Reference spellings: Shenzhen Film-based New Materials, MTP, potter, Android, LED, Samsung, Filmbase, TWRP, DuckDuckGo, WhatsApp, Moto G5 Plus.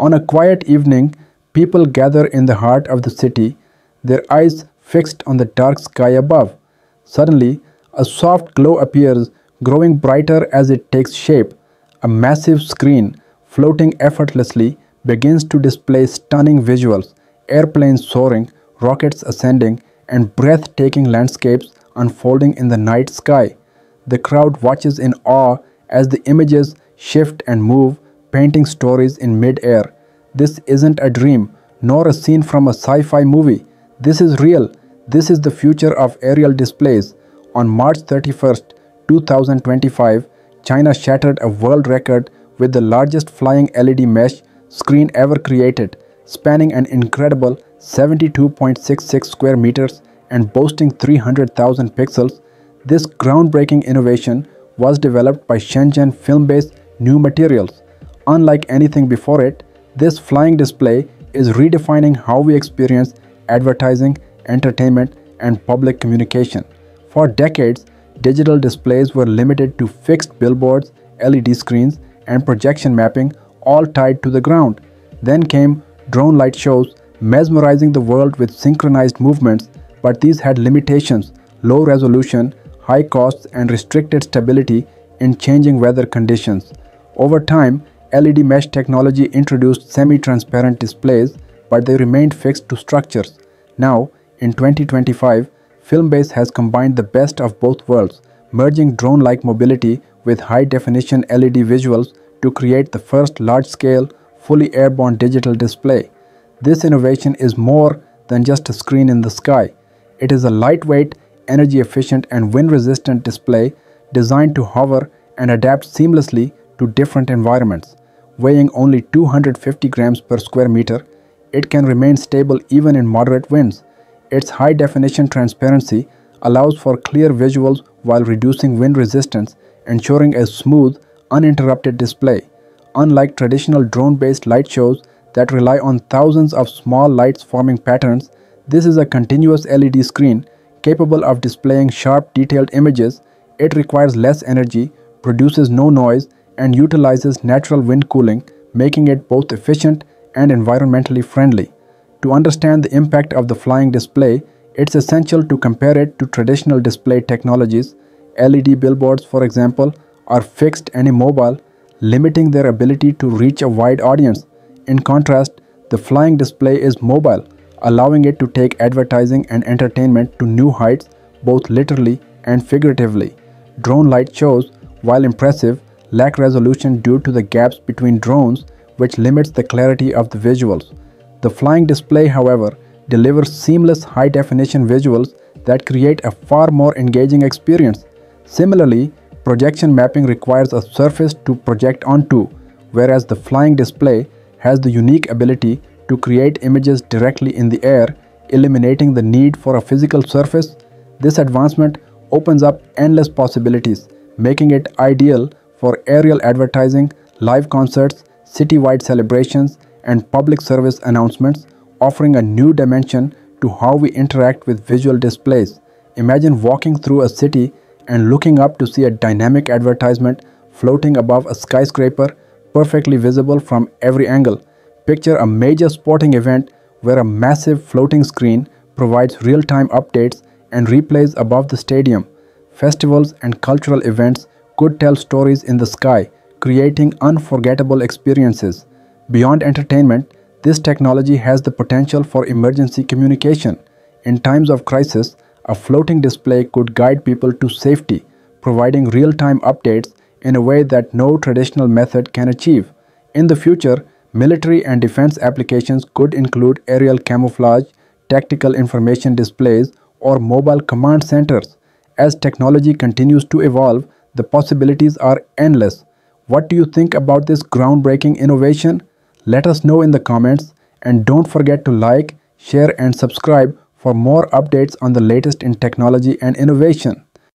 On a quiet evening, people gather in the heart of the city, their eyes fixed on the dark sky above. Suddenly, a soft glow appears, growing brighter as it takes shape. A massive screen, floating effortlessly, begins to display stunning visuals, airplanes soaring, rockets ascending, and breathtaking landscapes unfolding in the night sky. The crowd watches in awe as the images shift and move, painting stories in mid-air. This isn't a dream, nor a scene from a sci-fi movie. This is real. This is the future of aerial displays. On March 31st, 2025, China shattered a world record with the largest flying LED mesh screen ever created, spanning an incredible 72.66 square meters and boasting 300,000 pixels. This groundbreaking innovation was developed by Shenzhen Film-based New Materials. Unlike anything before it, this flying display is redefining how we experience advertising, entertainment, and public communication. For decades, digital displays were limited to fixed billboards, LED screens, and projection mapping, all tied to the ground. Then came drone light shows, mesmerizing the world with synchronized movements, but these had limitations: low resolution, high costs, and restricted stability in changing weather conditions. Over time, LED mesh technology introduced semi-transparent displays, but they remained fixed to structures. Now, in 2025, Filmbase has combined the best of both worlds, merging drone-like mobility with high-definition LED visuals to create the first large-scale, fully airborne digital display. This innovation is more than just a screen in the sky. It is a lightweight, energy-efficient, and wind-resistant display designed to hover and adapt seamlessly to different environments. Weighing only 250 grams per square meter, it can remain stable even in moderate winds. Its high-definition transparency allows for clear visuals while reducing wind resistance, ensuring a smooth, uninterrupted display. Unlike traditional drone-based light shows that rely on thousands of small lights forming patterns, this is a continuous LED screen capable of displaying sharp, detailed images. It requires less energy, produces no noise, and utilizes natural wind cooling, making it both efficient and environmentally friendly. To understand the impact of the flying display, it's essential to compare it to traditional display technologies. LED billboards, for example, are fixed and immobile, limiting their ability to reach a wide audience. In contrast, the flying display is mobile, allowing it to take advertising and entertainment to new heights, both literally and figuratively. Drone light shows, while impressive, lack resolution due to the gaps between drones, which limits the clarity of the visuals. The flying display, however, delivers seamless high-definition visuals that create a far more engaging experience. Similarly, projection mapping requires a surface to project onto, whereas the flying display has the unique ability to create images directly in the air, eliminating the need for a physical surface. This advancement opens up endless possibilities, making it ideal for aerial advertising, live concerts, city-wide celebrations, and public service announcements, offering a new dimension to how we interact with visual displays. Imagine walking through a city and looking up to see a dynamic advertisement floating above a skyscraper, perfectly visible from every angle. Picture a major sporting event where a massive floating screen provides real-time updates and replays above the stadium. Festivals and cultural events could tell stories in the sky, creating unforgettable experiences. Beyond entertainment, this technology has the potential for emergency communication. In times of crisis, a floating display could guide people to safety, providing real-time updates in a way that no traditional method can achieve. In the future, military and defense applications could include aerial camouflage, tactical information displays, or mobile command centers. As technology continues to evolve, the possibilities are endless. What do you think about this groundbreaking innovation? Let us know in the comments, and don't forget to like, share, and subscribe for more updates on the latest in technology and innovation.